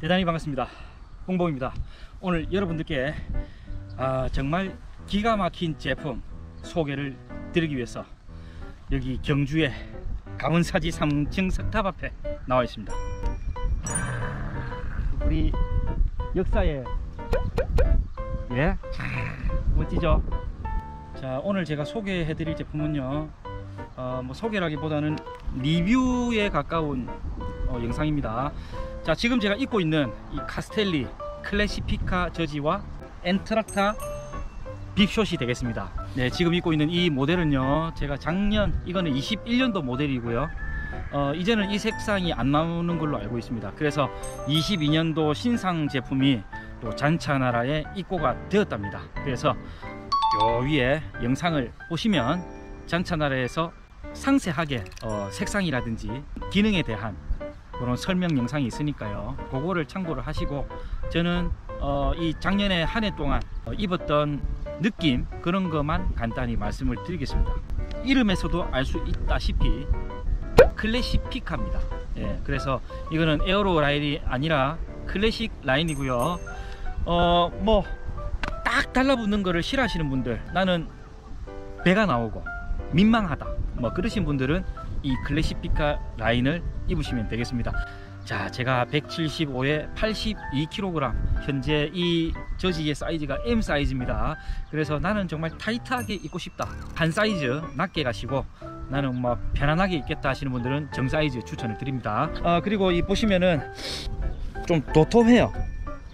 대단히 반갑습니다. 홍봉입니다. 오늘 여러분들께 정말 기가 막힌 제품 소개를 드리기 위해서 여기 경주의 강원사지 3층 석탑 앞에 나와 있습니다. 우리 역사에 멋지죠? 자, 오늘 제가 소개해 드릴 제품은요, 소개라기보다는 리뷰에 가까운 영상입니다. 자, 지금 제가 입고 있는 이 카스텔리 클래시피카 저지와 엔트라타 빕숏이 되겠습니다. 네, 지금 입고 있는 이 모델은요, 제가 작년, 이거는 21년도 모델이고요, 이제는 이 색상이 안 나오는 걸로 알고 있습니다. 그래서 22년도 신상 제품이 또 잔차나라에 입고가 되었답니다. 그래서 요 위에 영상을 보시면 잔차나라에서 상세하게 색상이라든지 기능에 대한 그런 설명 영상이 있으니까요, 그거를 참고를 하시고, 저는 이 작년에 한 해 동안 입었던 느낌, 그런 것만 간단히 말씀을 드리겠습니다. 이름에서도 알 수 있다시피 클래시피카입니다. 예, 그래서 이거는 에어로 라인이 아니라 클래식 라인이고요. 뭐 딱 달라붙는 거를 싫어하시는 분들, 나는 배가 나오고 민망하다, 뭐 그러신 분들은 이 클래시피카 라인을 입으시면 되겠습니다. 자, 제가 175에 82kg, 현재 이 저지의 사이즈가 M 사이즈입니다. 그래서 나는 정말 타이트하게 입고 싶다, 한 사이즈 낮게 가시고 나는 뭐 편안하게 입겠다 하시는 분들은 정 사이즈 추천을 드립니다. 그리고 이 보시면은 좀 도톰해요.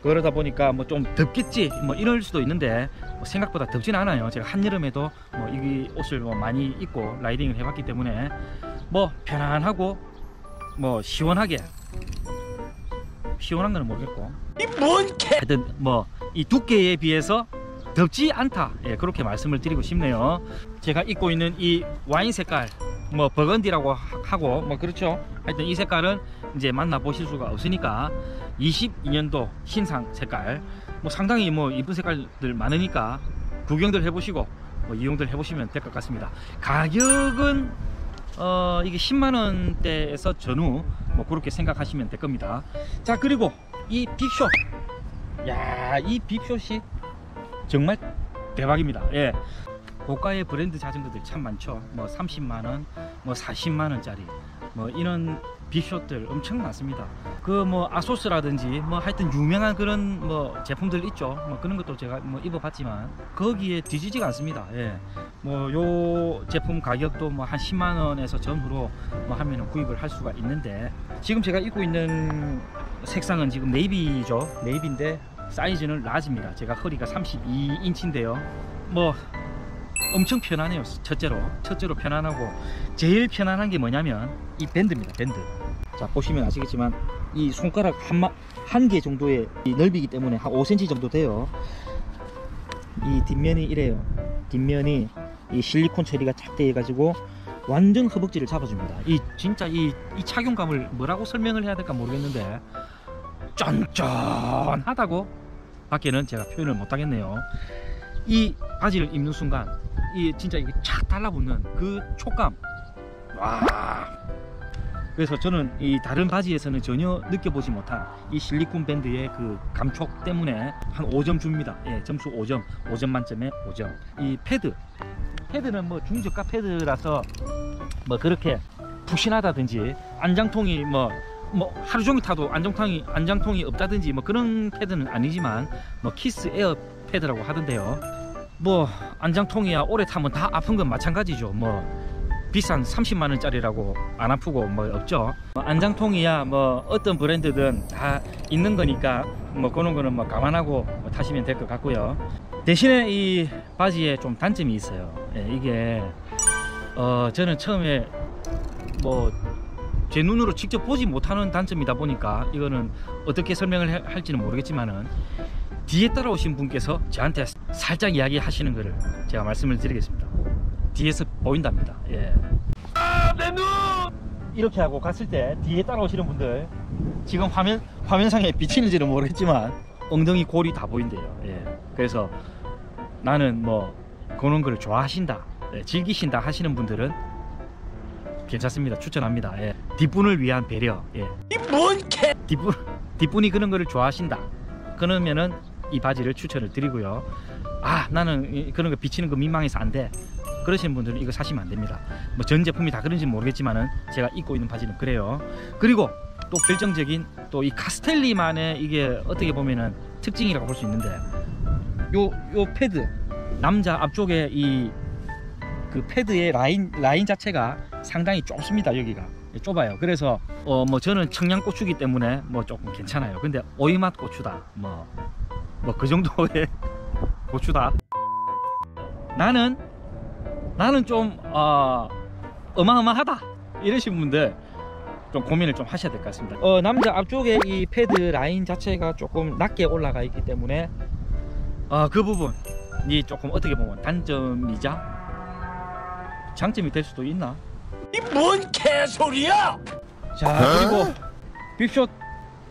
그러다 보니까 뭐 좀 덥겠지 뭐 이럴 수도 있는데, 생각보다 덥진 않아요. 제가 한여름에도 뭐 이 옷을 뭐 많이 입고 라이딩을 해봤기 때문에 뭐 편안하고 뭐 시원하게, 시원한 건 모르겠고 이 뭔 개, 하여튼 뭐 이 두께에 비해서 덥지 않다, 예, 그렇게 말씀을 드리고 싶네요. 제가 입고 있는 이 와인 색깔, 뭐 버건디라고 하고 뭐 그렇죠. 하여튼 이 색깔은 이제 만나보실 수가 없으니까 22년도 신상 색깔, 뭐 상당히 뭐 이쁜 색깔들 많으니까 구경들 해보시고 뭐 이용들 해보시면 될 것 같습니다. 가격은 이게 10만원대에서 전후, 뭐 그렇게 생각하시면 될 겁니다. 자, 그리고 이 빕숏, 야, 이 빕숏이 정말 대박입니다. 예, 고가의 브랜드 자전거들 참 많죠. 뭐 30만원, 뭐 40만원짜리 뭐 이런 빕숏들 엄청 많습니다. 그 뭐 아소스라든지 뭐 하여튼 유명한 그런 뭐 제품들 있죠. 뭐 그런 것도 제가 뭐 입어봤지만 거기에 뒤지지가 않습니다. 예, 뭐 요 제품 가격도 뭐 한 10만원에서 전후로 뭐 하면은 구입을 할 수가 있는데, 지금 제가 입고 있는 색상은 지금 네이비죠. 네이비인데 사이즈는 라지입니다. 제가 허리가 32인치인데요 뭐 엄청 편안해요. 첫째로 편안하고, 제일 편안한 게 뭐냐면 이 밴드입니다. 밴드. 자, 보시면 아시겠지만 이 손가락 한 개 정도의 넓이기 때문에 한 5cm 정도 돼요. 이 뒷면이 이래요. 뒷면이 이 실리콘 처리가 착 되어 가지고 완전 허벅지를 잡아줍니다. 이 진짜 이 착용감을 뭐라고 설명을 해야 될까 모르겠는데 쫀쫀하다고 밖에는 제가 표현을 못 하겠네요. 이 바지를 입는 순간 이 진짜 이게 착 달라붙는 그 촉감, 와. 그래서 저는 이 다른 바지에서는 전혀 느껴보지 못한 이 실리콘 밴드의 그 감촉 때문에 한 5점 줍니다. 예, 점수 5점, 5점 만점에 5점. 이 패드는 뭐 중저가 패드라서 뭐 그렇게 푹신하다든지 안장통이 뭐 하루 종일 타도 안장통이 없다든지 뭐 그런 패드는 아니지만, 뭐 키스 에어 패드라고 하던데요, 뭐 안장통이야 오래 타면 다 아픈 건 마찬가지죠. 뭐 비싼 30만원짜리라고 안 아프고 뭐 없죠. 뭐 안장통이야 뭐 어떤 브랜드든 다 있는 거니까 뭐 그런 거는 뭐 감안하고 뭐 타시면 될 것 같고요. 대신에 이 바지에 좀 단점이 있어요. 예, 이게 저는 처음에 뭐 제 눈으로 직접 보지 못하는 단점이다 보니까 이거는 어떻게 설명을 할지는 모르겠지만은, 뒤에 따라오신 분께서 저한테 살짝 이야기 하시는 거를 제가 말씀을 드리겠습니다. 뒤에서 보인답니다. 예. 아, 내 눈! 이렇게 하고 갔을 때 뒤에 따라오시는 분들, 지금 화면상에 비치는지는 모르겠지만 엉덩이 골이 다 보인대요. 예. 그래서 나는 뭐 그런 걸 좋아하신다, 예, 즐기신다 하시는 분들은 괜찮습니다. 추천합니다. 예. 뒷분을 위한 배려. 예. 이 뭔 개! 뒷분 뒷분이 그런 거를 좋아하신다 그러면은 이 바지를 추천을 드리고요, 아 나는 그런 거 비치는 거 민망해서 안 돼 그러시는 분들은 이거 사시면 안 됩니다. 뭐 전 제품이 다 그런지는 모르겠지만은 제가 입고 있는 바지는 그래요. 그리고 또 결정적인 또 이 카스텔리만의 이게 어떻게 보면은 특징이라고 볼 수 있는데, 요 패드 남자 앞쪽에 이 그 패드의 라인 자체가 상당히 좁습니다. 여기가 좁아요. 그래서 뭐 저는 청양고추기 때문에 뭐 조금 괜찮아요. 근데 오이맛 고추다 뭐 그 정도의 고추다. 나는 좀 어마어마하다 이러신 분들 좀 고민을 좀 하셔야 될 것 같습니다. 남자 앞쪽에 이 패드 라인 자체가 조금 낮게 올라가 있기 때문에 그 부분이 조금 어떻게 보면 단점이자 장점이 될 수도 있나? 이 뭔 개소리야! 자, 그리고 빅숏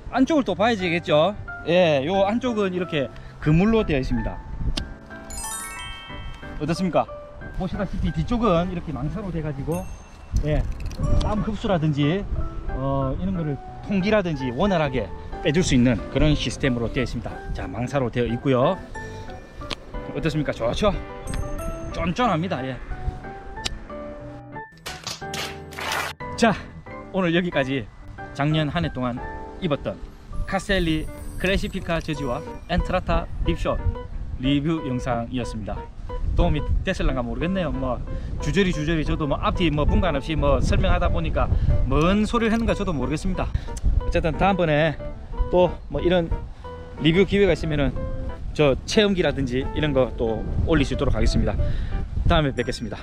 안쪽을 또 봐야지겠죠? 예, 요 안쪽은 이렇게 그물로 되어 있습니다. 어떻습니까? 보시다시피 뒤쪽은 이렇게 망사로 돼가지고 예, 땀 흡수라든지 이런 거를 통기라든지 원활하게 빼줄 수 있는 그런 시스템으로 되어 있습니다. 자, 망사로 되어 있고요. 어떻습니까? 좋죠? 쫀쫀합니다. 예. 자, 오늘 여기까지 작년 한 해 동안 입었던 카스텔리 클래시피카 저지와 엔트라타 빅숏 리뷰 영상이었습니다. 도움이 됐을란가 모르겠네요. 뭐 주저리 저도 뭐 앞뒤 뭐 분간 없이 뭐 설명하다 보니까 뭔 소리를 했는가 저도 모르겠습니다. 어쨌든 다음번에 또 뭐 이런 리뷰 기회가 있으면은 저 체험기라든지 이런 거 또 올릴 수 있도록 하겠습니다. 다음에 뵙겠습니다.